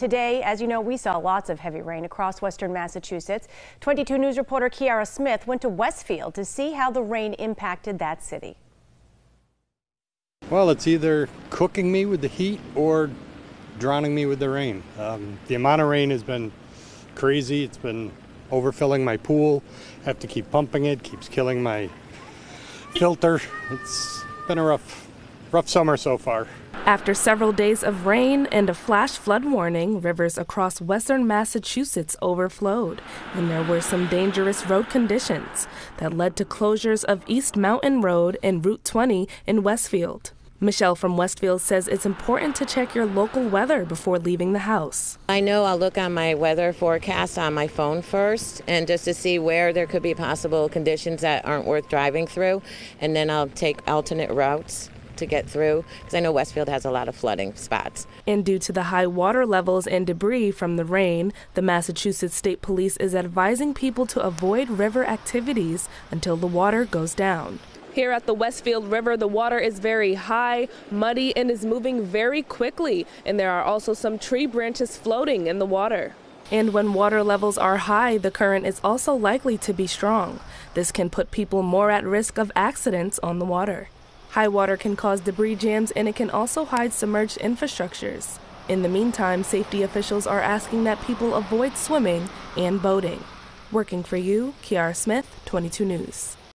Today, as you know, we saw lots of heavy rain across western Massachusetts. 22 News reporter Kiara Smith went to Westfield to see how the rain impacted that city. Well, it's either cooking me with the heat or drowning me with the rain. The amount of rain has been crazy. It's been overfilling my pool. I have to keep pumping it. Keeps killing my filter. It's been a rough summer so far. After several days of rain and a flash flood warning, rivers across western Massachusetts overflowed, and there were some dangerous road conditions that led to closures of East Mountain Road and Route 20 in Westfield. Michelle from Westfield says it's important to check your local weather before leaving the house. I know I'll look on my weather forecast on my phone first, and just to see where there could be possible conditions that aren't worth driving through, and then I'll take alternate routes to get through, because I know Westfield has a lot of flooding spots. And due to the high water levels and debris from the rain, the Massachusetts State Police is advising people to avoid river activities until the water goes down. Here at the Westfield River, the water is very high, muddy, and is moving very quickly. And there are also some tree branches floating in the water. And when water levels are high, the current is also likely to be strong. This can put people more at risk of accidents on the water. High water can cause debris jams, and it can also hide submerged infrastructures. In the meantime, safety officials are asking that people avoid swimming and boating. Working for you, Kiara Smith, 22 News.